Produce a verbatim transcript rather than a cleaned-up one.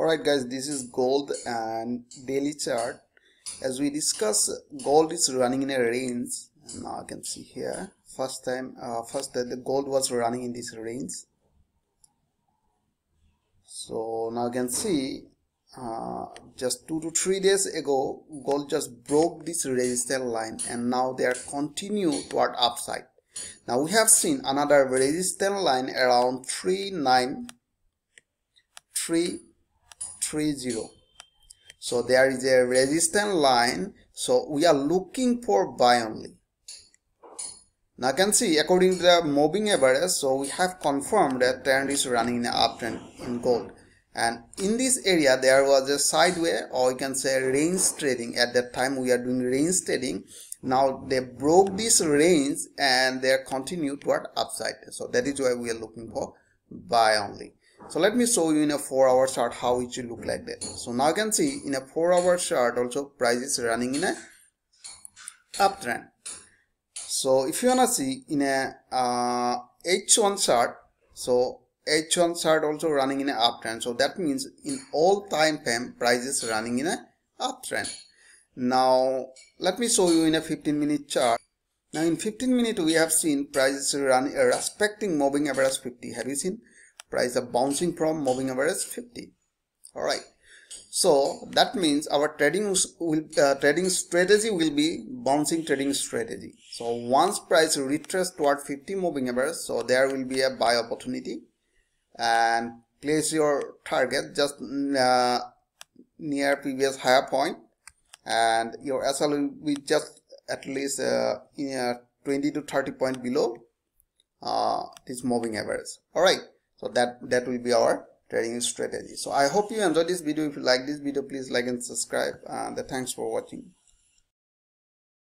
Alright guys, this is gold and daily chart. As we discuss, gold is running in a range. And now I can see here first time uh, first that the gold was running in this range. So now you can see uh, just two to three days ago gold just broke this resistance line and now they are continue toward upside. Now we have seen another resistance line around three nine three three zero. So there is a resistance line, so we are looking for buy only. Now you can see according to the moving average, so we have confirmed that trend is running in an uptrend in gold, and in this area there was a sideways, or you can say range trading. At that time we are doing range trading. Now they broke this range and they are continue toward upside, so that is why we are looking for buy only. So let me show you in a four hour chart how it should look like that. So now you can see in a four hour chart also price is running in a uptrend. So if you wanna see in a uh, H one chart, so H one chart also running in an uptrend. So that means in all time frame price is running in a uptrend. Now let me show you in a fifteen minute chart. Now in fifteen minute we have seen prices running uh, respecting moving average fifty. Have you seen? Price are bouncing from moving average fifty. Alright, so that means our trading will, uh, trading strategy will be bouncing trading strategy. So once price retraces toward fifty moving average, so there will be a buy opportunity, and place your target just uh, near previous higher point, and your S L will be just at least uh, in, uh, twenty to thirty point below uh, this moving average. Alright. So that, that will be our trading strategy. So I hope you enjoyed this video. If you like this video, please like and subscribe. And thanks for watching.